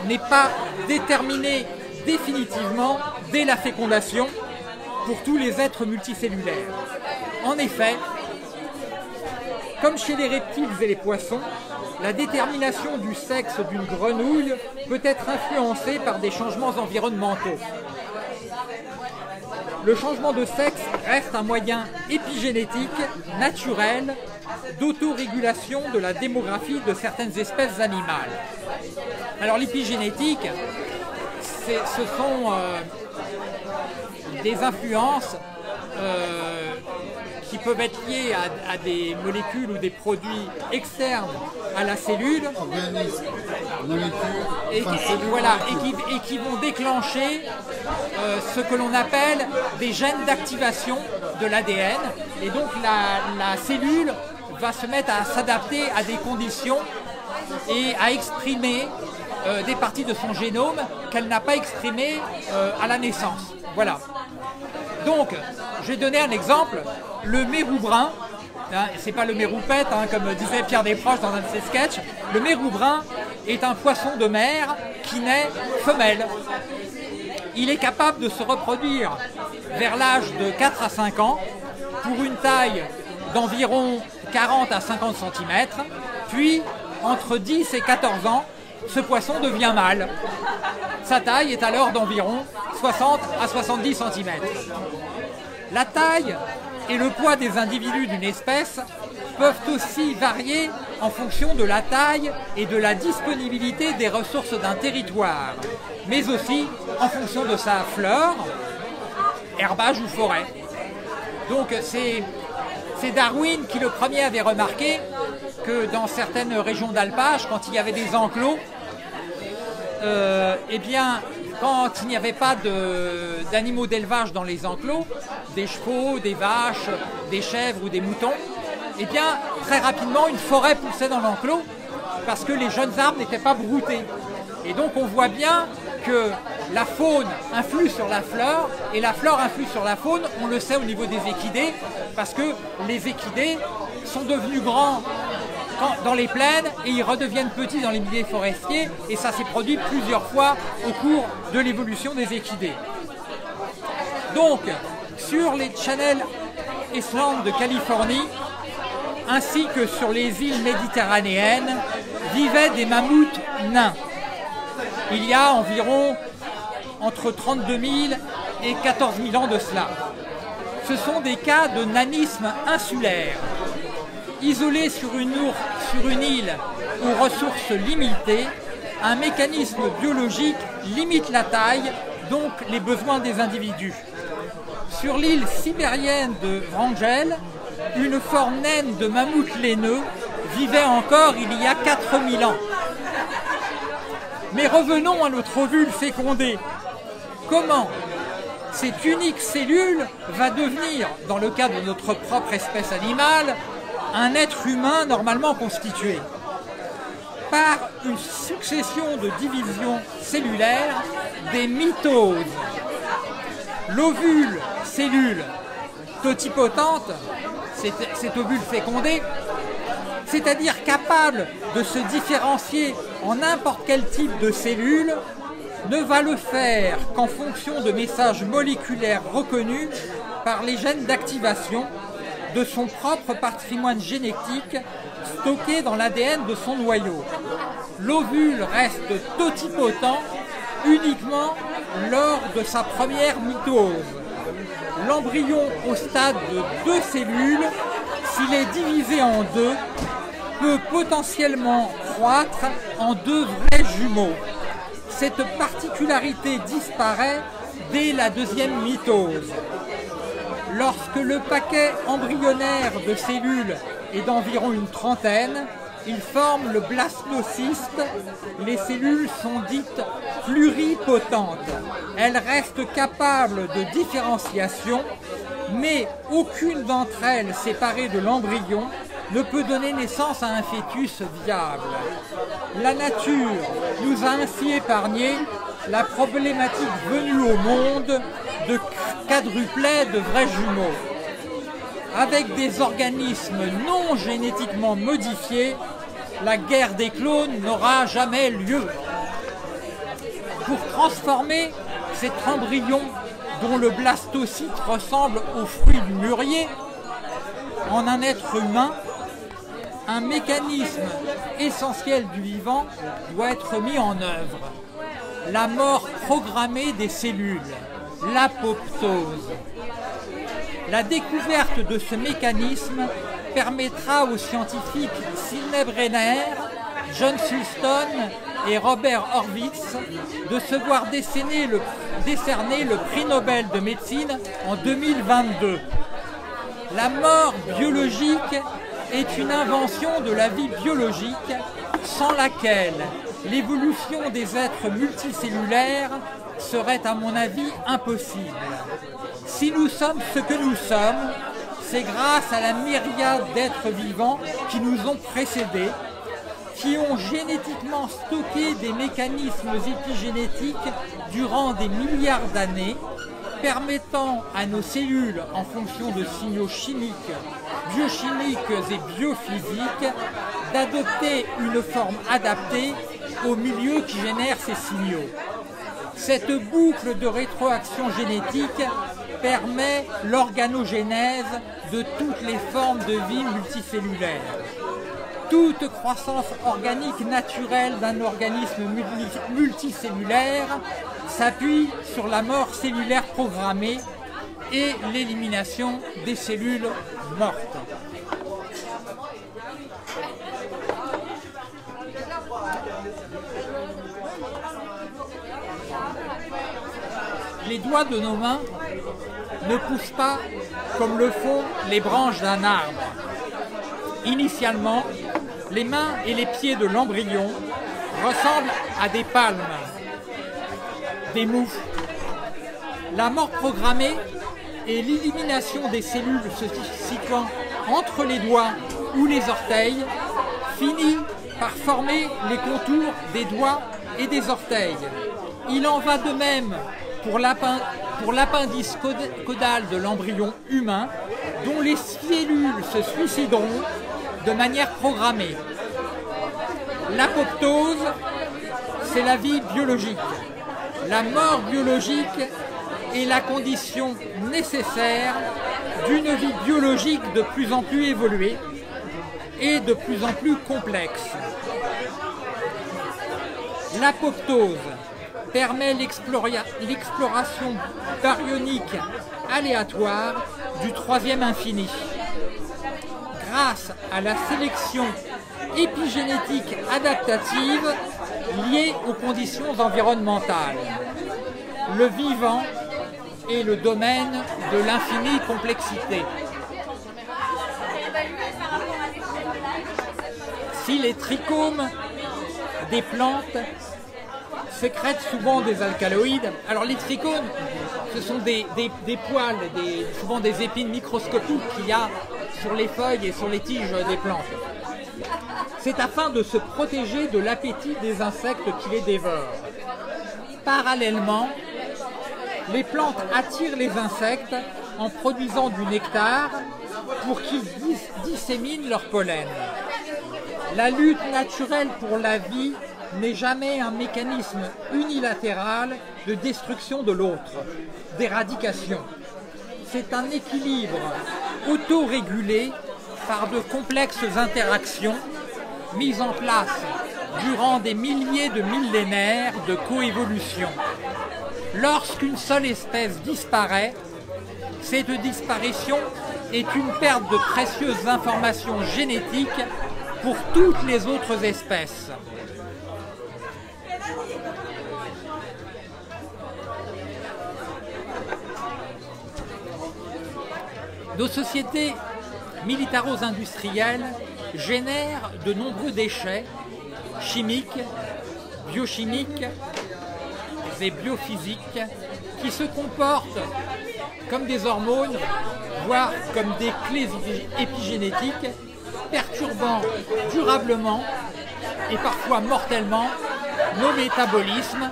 n'est pas déterminé définitivement dès la fécondation pour tous les êtres multicellulaires. En effet, comme chez les reptiles et les poissons, la détermination du sexe d'une grenouille peut être influencée par des changements environnementaux. Le changement de sexe reste un moyen épigénétique, naturel, d'autorégulation de la démographie de certaines espèces animales. Alors l'épigénétique, ce sont des influences qui peuvent être liées à des molécules ou des produits externes à la cellule, et qui vont déclencher ce que l'on appelle des gènes d'activation de l'ADN, et donc la cellule va se mettre à s'adapter à des conditions et à exprimer des parties de son génome qu'elle n'a pas exprimées à la naissance. Voilà. Donc, je vais donner un exemple, le mérou brun, hein, c'est pas le mérou pète, hein, comme disait Pierre Desproges dans un de ses sketchs, le mérou brun est un poisson de mer qui naît femelle. Il est capable de se reproduire vers l'âge de 4 à 5 ans pour une taille d'environ 40 à 50 cm, puis entre 10 et 14 ans, ce poisson devient mâle. Sa taille est alors d'environ 60 à 70 cm. La taille et le poids des individus d'une espèce peuvent aussi varier en fonction de la taille et de la disponibilité des ressources d'un territoire, mais aussi en fonction de sa flore, herbage ou forêt. Donc c'est C'est Darwin qui le premier avait remarqué que dans certaines régions d'alpage, quand il y avait des enclos, eh bien, quand il n'y avait pas d'animaux d'élevage dans les enclos, des chevaux, des vaches, des chèvres ou des moutons, eh bien, très rapidement, une forêt poussait dans l'enclos parce que les jeunes arbres n'étaient pas broutés. Et donc, on voit bien que la faune influe sur la flore et la flore influe sur la faune, on le sait au niveau des équidés, parce que les équidés sont devenus grands dans les plaines et ils redeviennent petits dans les milieux forestiers, et ça s'est produit plusieurs fois au cours de l'évolution des équidés. Donc, sur les Channel Islands de Californie, ainsi que sur les îles méditerranéennes, vivaient des mammouths nains. Il y a environ entre 32 000 et 14 000 ans de cela. Ce sont des cas de nanisme insulaire. Isolé sur une île aux ressources limitées, un mécanisme biologique limite la taille, donc les besoins des individus. Sur l'île sibérienne de Wrangel, une forme naine de mammouth laineux vivait encore il y a 4000 ans. Mais revenons à notre ovule fécondé. Comment cette unique cellule va devenir, dans le cas de notre propre espèce animale, un être humain normalement constitué? Par une succession de divisions cellulaires, des mitoses. L'ovule cellule totipotente, cet ovule fécondé, c'est-à-dire capable de se différencier en n'importe quel type de cellule, ne va le faire qu'en fonction de messages moléculaires reconnus par les gènes d'activation de son propre patrimoine génétique stocké dans l'ADN de son noyau. L'ovule reste totipotent uniquement lors de sa première mitose. L'embryon au stade de 2 cellules, s'il est divisé en 2, peut potentiellement croître en 2 vrais jumeaux. Cette particularité disparaît dès la 2e mitose. Lorsque le paquet embryonnaire de cellules est d'environ une trentaine, il forme le blastocyste. Les cellules sont dites pluripotentes. Elles restent capables de différenciation, mais aucune d'entre elles séparée de l'embryon ne peut donner naissance à un fœtus viable. La nature nous a ainsi épargné la problématique venue au monde de quadruplets de vrais jumeaux. Avec des organismes non génétiquement modifiés, la guerre des clones n'aura jamais lieu. Pour transformer cet embryon dont le blastocyte ressemble au fruit du mûrier en un être humain, un mécanisme essentiel du vivant doit être mis en œuvre. La mort programmée des cellules. L'apoptose. La découverte de ce mécanisme permettra aux scientifiques Sidney Brenner, John Sulston et Robert Horwitz de se voir décerner le prix Nobel de médecine en 2022. La mort biologique est une invention de la vie biologique sans laquelle l'évolution des êtres multicellulaires serait à mon avis impossible. Si nous sommes ce que nous sommes, c'est grâce à la myriade d'êtres vivants qui nous ont précédés, qui ont génétiquement stocké des mécanismes épigénétiques durant des milliards d'années, permettant à nos cellules, en fonction de signaux chimiques, biochimiques et biophysiques, d'adopter une forme adaptée au milieu qui génère ces signaux. Cette boucle de rétroaction génétique permet l'organogénèse de toutes les formes de vie multicellulaire. Toute croissance organique naturelle d'un organisme multicellulaire s'appuie sur la mort cellulaire programmée et l'élimination des cellules mortes. Les doigts de nos mains ne pousse pas comme le font les branches d'un arbre. Initialement, les mains et les pieds de l'embryon ressemblent à des palmes, des moufles. La mort programmée et l'élimination des cellules se situant entre les doigts ou les orteils finit par former les contours des doigts et des orteils. Il en va de même pour l'appendice caudal de l'embryon humain, dont les cellules se suicideront de manière programmée. L'apoptose, c'est la vie biologique. La mort biologique est la condition nécessaire d'une vie biologique de plus en plus évoluée et de plus en plus complexe. L'apoptose permet l'exploration baryonique aléatoire du troisième infini. Grâce à la sélection épigénétique adaptative liée aux conditions environnementales, le vivant est le domaine de l'infinie complexité. Si les trichomes des plantes sécrètent souvent des alcaloïdes, alors les trichomes, ce sont des poils, souvent des épines microscopiques qu'il y a sur les feuilles et sur les tiges des plantes. C'est afin de se protéger de l'appétit des insectes qui les dévorent. Parallèlement, les plantes attirent les insectes en produisant du nectar pour qu'ils disséminent leur pollen. La lutte naturelle pour la vie n'est jamais un mécanisme unilatéral de destruction de l'autre, d'éradication. C'est un équilibre autorégulé par de complexes interactions mises en place durant des milliers de millénaires de coévolution. Lorsqu'une seule espèce disparaît, cette disparition est une perte de précieuses informations génétiques pour toutes les autres espèces. Nos sociétés militaro-industrielles génèrent de nombreux déchets chimiques, biochimiques et biophysiques qui se comportent comme des hormones, voire comme des clés épigénétiques, perturbant durablement et parfois mortellement nos métabolismes,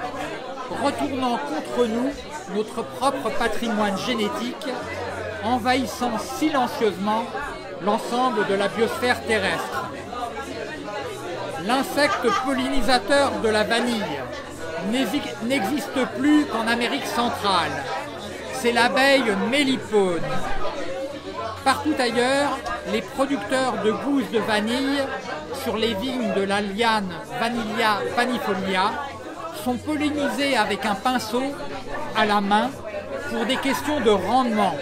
retournant contre nous notre propre patrimoine génétique, envahissant silencieusement l'ensemble de la biosphère terrestre. L'insecte pollinisateur de la vanille n'existe plus qu'en Amérique centrale. C'est l'abeille mélipone. Partout ailleurs, les producteurs de gousses de vanille sur les vignes de la liane Vanillia vanifolia sont pollinisés avec un pinceau à la main pour des questions de rendement.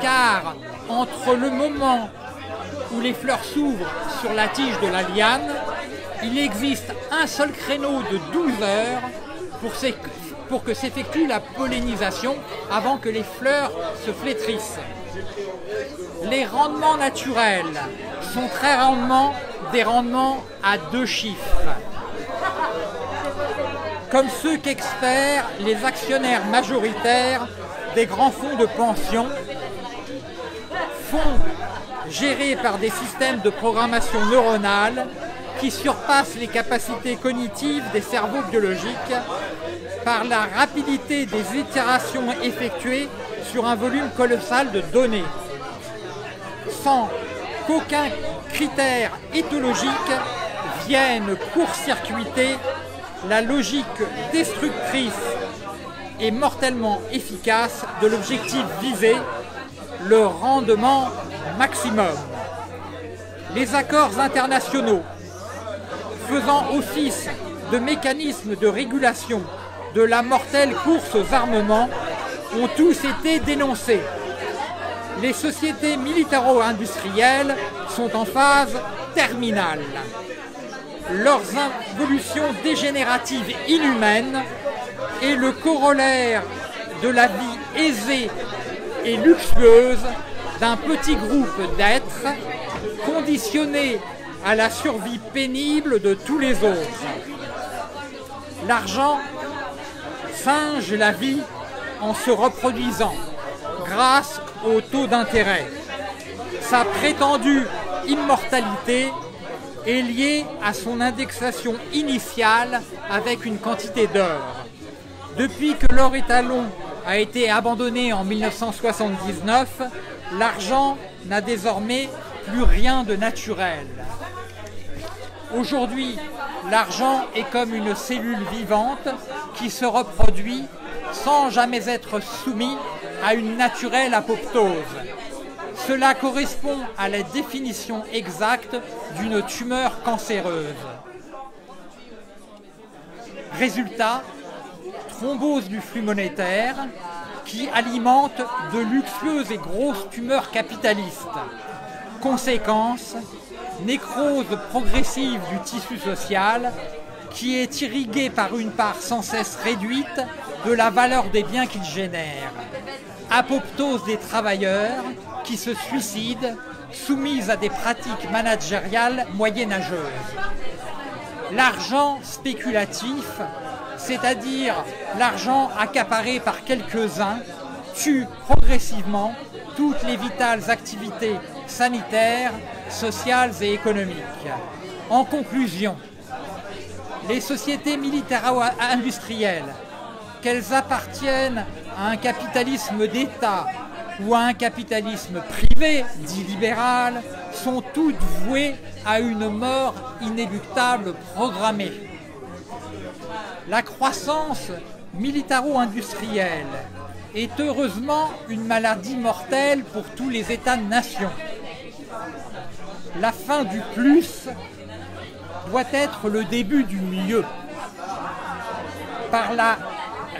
Car entre le moment où les fleurs s'ouvrent sur la tige de la liane, il existe un seul créneau de 12 heures pour que s'effectue la pollinisation avant que les fleurs se flétrissent. Les rendements naturels sont très rarement des rendements à 2 chiffres. Comme ceux qu'expèrent les actionnaires majoritaires des grands fonds de pension, fonds gérés par des systèmes de programmation neuronale qui surpassent les capacités cognitives des cerveaux biologiques par la rapidité des itérations effectuées sur un volume colossal de données, sans qu'aucun critère éthologique vienne court-circuiter la logique destructrice et mortellement efficace de l'objectif visé, le rendement maximum. Les accords internationaux faisant office de mécanismes de régulation de la mortelle course aux armements ont tous été dénoncés. Les sociétés militaro-industrielles sont en phase terminale. Leurs évolutions dégénératives inhumaines est le corollaire de la vie aisée et luxueuse d'un petit groupe d'êtres conditionnés à la survie pénible de tous les autres. L'argent singe la vie en se reproduisant grâce au taux d'intérêt. Sa prétendue immortalité est liée à son indexation initiale avec une quantité d'heures. Depuis que l'or étalon a été abandonné en 1979, l'argent n'a désormais plus rien de naturel. Aujourd'hui, l'argent est comme une cellule vivante qui se reproduit sans jamais être soumis à une naturelle apoptose. Cela correspond à la définition exacte d'une tumeur cancéreuse. Résultat, thrombose du flux monétaire qui alimente de luxueuses et grosses tumeurs capitalistes. Conséquence, nécrose progressive du tissu social qui est irrigué par une part sans cesse réduite de la valeur des biens qu'il génère. Apoptose des travailleurs qui se suicident, soumises à des pratiques managériales moyenâgeuses. L'argent spéculatif, c'est-à-dire l'argent accaparé par quelques-uns, tue progressivement toutes les vitales activités sanitaires, sociales et économiques. En conclusion, les sociétés militaro-industrielles, qu'elles appartiennent à un capitalisme d'État ou à un capitalisme privé, dit libéral, sont toutes vouées à une mort inéluctable programmée. La croissance militaro-industrielle est heureusement une maladie mortelle pour tous les États-nations. La fin du plus doit être le début du mieux. Par la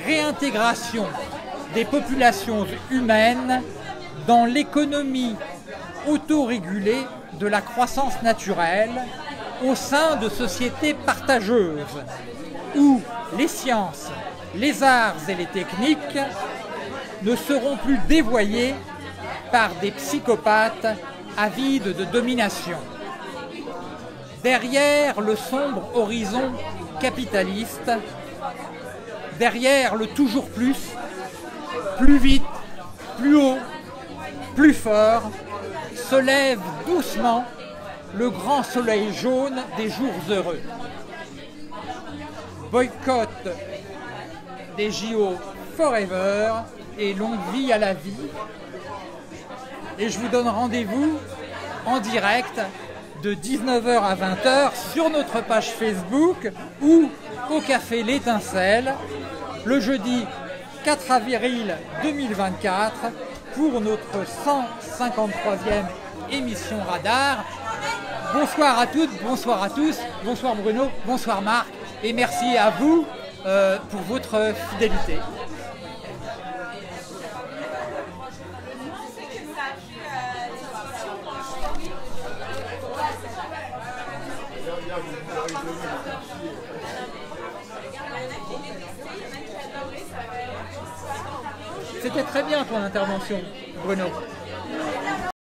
réintégration des populations humaines dans l'économie autorégulée de la croissance naturelle au sein de sociétés partageuses, où les sciences, les arts et les techniques ne seront plus dévoyés par des psychopathes avides de domination. Derrière le sombre horizon capitaliste, derrière le toujours plus, plus vite, plus haut, plus fort, se lève doucement le grand soleil jaune des jours heureux. Boycott des JO forever et longue vie à la vie. Et je vous donne rendez-vous en direct de 19 h à 20 h sur notre page Facebook ou au Café L'Étincelle le jeudi 4 avril 2024 pour notre 153e émission Radar. Bonsoir à toutes, bonsoir à tous, bonsoir Bruno, bonsoir Marc et merci à vous pour votre fidélité. C'était très bien ton intervention, Bruno.